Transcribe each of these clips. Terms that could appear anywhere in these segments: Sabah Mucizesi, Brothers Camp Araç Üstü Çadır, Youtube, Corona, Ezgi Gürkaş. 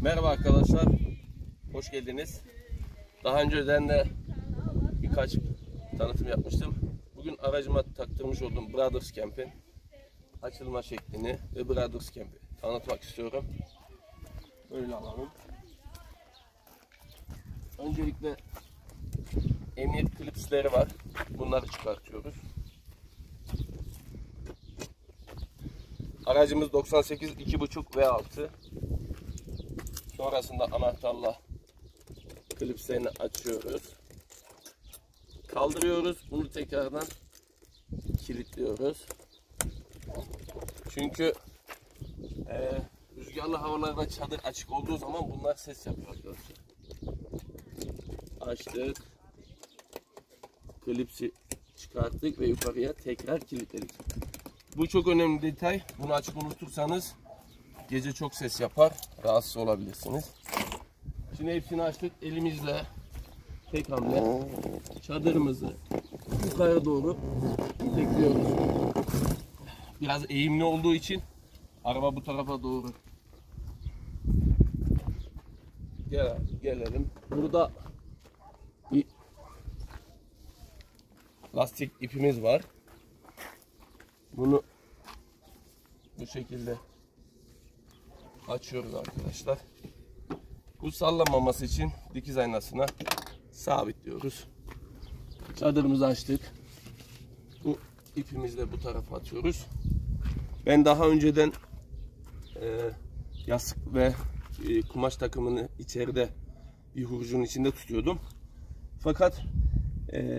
Merhaba arkadaşlar, hoş geldiniz. Daha önceden de birkaç tanıtım yapmıştım. Bugün aracıma taktırmış olduğum Brothers Camp'in açılma şeklini ve Brothers Camp'i tanıtmak istiyorum. Böyle alalım. Öncelikle emniyet klipsleri var. Bunları çıkartıyoruz. Aracımız 98 2.5 V6. Sonrasında anahtarla klipslerini açıyoruz. Kaldırıyoruz. Bunu tekrardan kilitliyoruz. Çünkü rüzgarlı havalarda çadır açık olduğu zaman bunlar ses yapıyor arkadaşlar. Açtık. Klipsi çıkarttık ve yukarıya tekrar kilitledik. Bu çok önemli detay. Bunu açık unutursanız gece çok ses yapar. Rahatsız olabilirsiniz. Şimdi hepsini açtık. Elimizle tek hamle çadırımızı yukarı doğru tekliyoruz. Biraz eğimli olduğu için araba bu tarafa doğru. Gelelim. Burada bir lastik ipimiz var. Bunu bu şekilde açıyoruz arkadaşlar. Bu sallanmaması için dikiz aynasına sabitliyoruz. Çadırımızı açtık. Bu ipimizle bu tarafa atıyoruz. Ben daha önceden yastık ve kumaş takımını içeride bir hurcunun içinde tutuyordum. Fakat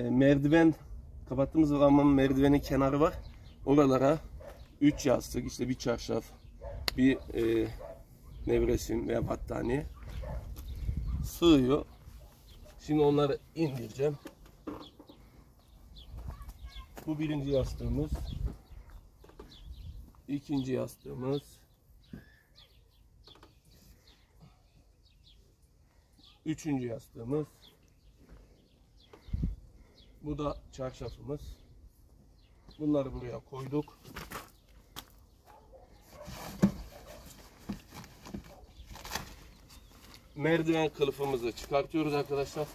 merdiven kapattığımız zaman merdivenin kenarı var. Oralara 3 yastık, işte bir çarşaf, bir nevresim veya battaniye sığıyor. Şimdi onları indireceğim. Bu birinci yastığımız, ikinci yastığımız, üçüncü yastığımız, bu da çarşafımız. Bunları buraya koyduk. Merdiven kılıfımızı çıkartıyoruz arkadaşlar.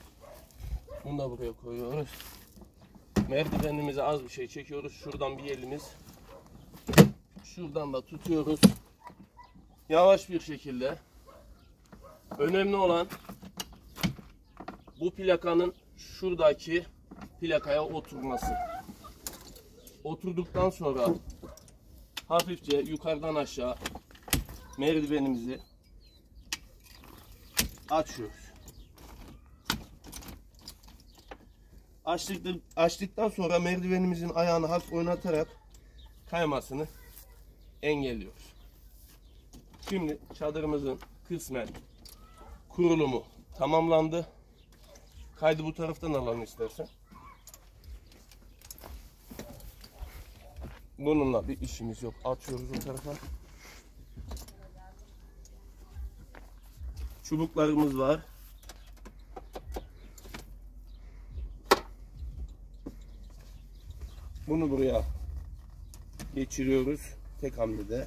Bunu da buraya koyuyoruz. Merdivenimize az bir şey çekiyoruz. Şuradan bir elimiz. Şuradan da tutuyoruz. Yavaş bir şekilde. Önemli olan bu plakanın şuradaki plakaya oturması. Oturduktan sonra hafifçe yukarıdan aşağı merdivenimizi açıyoruz. Açtıktan sonra merdivenimizin ayağını hafif oynatarak kaymasını engelliyoruz. Şimdi çadırımızın kısmen kurulumu tamamlandı. Kaydı bu taraftan alalım istersen. Bununla bir işimiz yok. Atıyoruz o tarafa. Çubuklarımız var. Bunu buraya geçiriyoruz. Tek hamlede.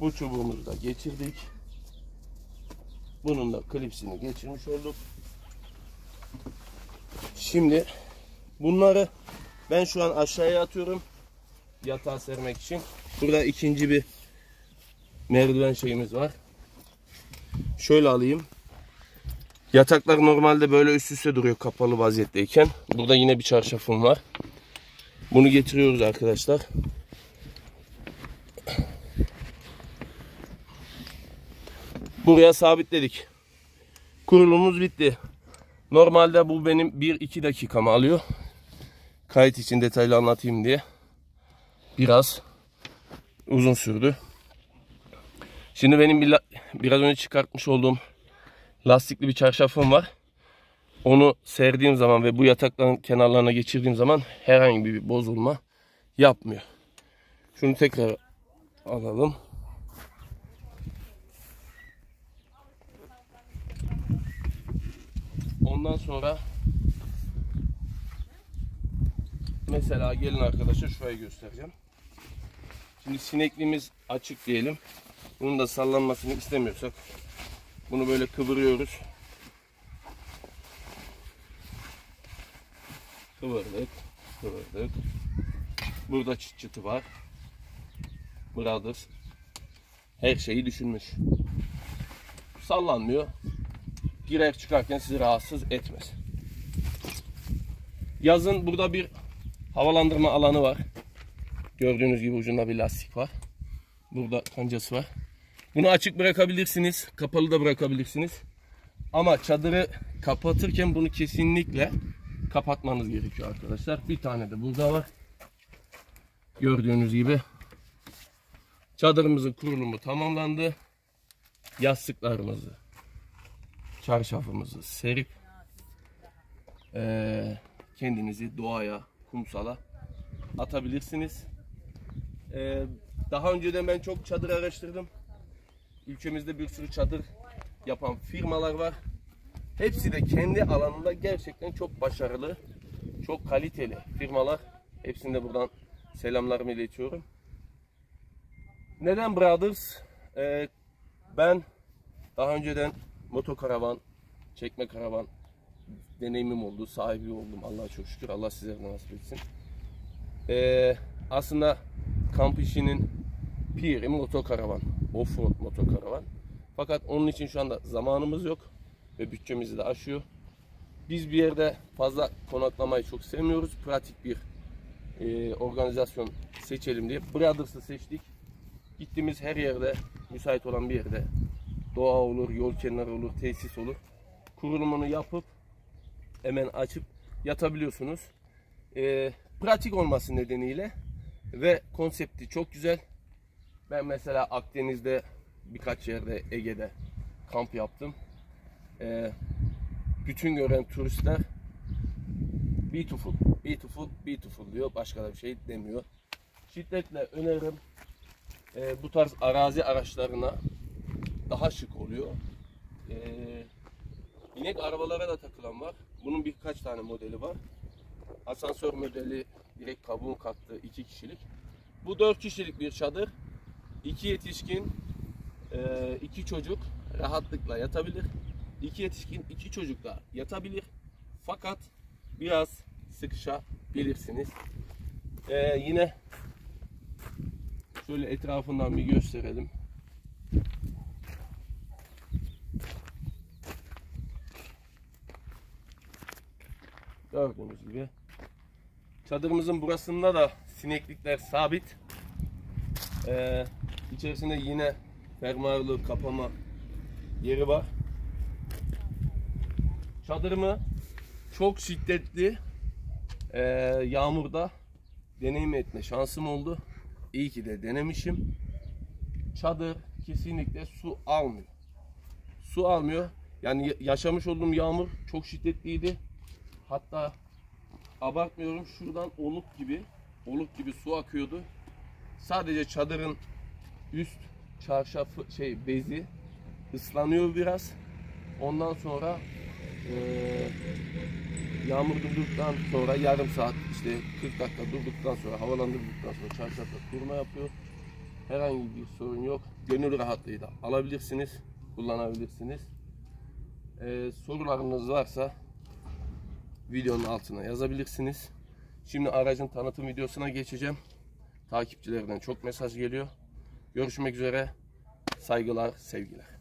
Bu çubuğumuzu da geçirdik. Bunun da klipsini geçirmiş olduk. Şimdi bunları ben şu an aşağıya atıyorum. Yatağa sermek için. Burada ikinci bir merdiven şeyimiz var. Şöyle alayım. Yataklar normalde böyle üst üste duruyor kapalı vaziyetteyken. Burada yine bir çarşafım var. Bunu getiriyoruz arkadaşlar. Buraya sabitledik. Kurulumumuz bitti. Normalde bu benim 1-2 dakikamı alıyor. Kayıt için detaylı anlatayım diye biraz uzun sürdü. Şimdi benim biraz önce çıkartmış olduğum lastikli bir çarşafım var. Onu serdiğim zaman ve bu yatakların kenarlarına geçirdiğim zaman herhangi bir bozulma yapmıyor. Şunu tekrar alalım. Ondan sonra Mesela gelin arkadaşlar, şurayı göstereceğim. Şimdi sinekliğimiz açık diyelim. Bunun da sallanmasını istemiyorsak bunu böyle kıvırıyoruz. Kıvırdık, kıvırdık. Burada çıt çıtı var. Brothers her şeyi düşünmüş. Sallanmıyor. Girer çıkarken sizi rahatsız etmez. Yazın burada bir havalandırma alanı var. Gördüğünüz gibi ucunda bir lastik var. Burada kancası var. Bunu açık bırakabilirsiniz. Kapalı da bırakabilirsiniz. Ama çadırı kapatırken bunu kesinlikle kapatmanız gerekiyor arkadaşlar. Bir tane de burada var. Gördüğünüz gibi çadırımızın kurulumu tamamlandı. Yastıklarımızı, çarşafımızı serip kendinizi doğaya, kumsala atabilirsiniz. Daha önceden ben çok çadır araştırdım. Ülkemizde bir sürü çadır yapan firmalar var. Hepsi de kendi alanında gerçekten çok başarılı, çok kaliteli firmalar. Hepsini de buradan selamlarımı iletiyorum. Neden Brothers? Ben daha önceden motokaravan, çekme karavan deneyimim oldu, sahibi oldum. Allah'a çok şükür. Allah sizlere nasip etsin. Aslında kamp işinin piri motokaravan, offroad motokaravan. Fakat onun için şu anda zamanımız yok ve bütçemizi de aşıyor. Biz bir yerde fazla konaklamayı çok sevmiyoruz. Pratik bir organizasyon seçelim diye Brothers'ı seçtik. Gittiğimiz her yerde, müsait olan bir yerde, doğa olur, yol kenarı olur, tesis olur, kurulumunu yapıp hemen açıp yatabiliyorsunuz. Pratik olması nedeniyle ve konsepti çok güzel. Ben mesela Akdeniz'de birkaç yerde, Ege'de kamp yaptım. Bütün gören turistler beautiful, beautiful, beautiful diyor. Başka da bir şey demiyor. Şiddetle öneririm. Bu tarz arazi araçlarına daha şık oluyor. İnek arabalara da takılan var. Bunun birkaç tane modeli var. Asansör modeli direkt kabuğun katlı 2 kişilik. Bu 4 kişilik bir çadır. 2 yetişkin, 2 çocuk rahatlıkla yatabilir. 2 yetişkin, 2 çocuk da yatabilir. Fakat biraz sıkışabilirsiniz. Yine şöyle etrafından bir gösterelim. Gördüğünüz gibi çadırımızın burasında da sineklikler sabit. İçerisinde yine fermuarlı kapama yeri var. Çadırımı çok şiddetli yağmurda deneyim etme şansım oldu. İyi ki de denemişim. Çadır kesinlikle su almıyor. Su almıyor. Yani yaşamış olduğum yağmur çok şiddetliydi. Hatta abartmıyorum, şuradan oluk gibi su akıyordu. Sadece çadırın üst çarşafı, bezi ıslanıyor biraz. Ondan sonra yağmur durduktan sonra yarım saat, 40 dakika durduktan sonra, havalandırdıktan sonra çarşafla kurma yapıyor. Herhangi bir sorun yok. Gönül rahatlığı da alabilirsiniz, kullanabilirsiniz. Sorularınız varsa videonun altına yazabilirsiniz. Şimdi aracın tanıtım videosuna geçeceğim. Takipçilerden çok mesaj geliyor. Görüşmek üzere. Saygılar, sevgiler.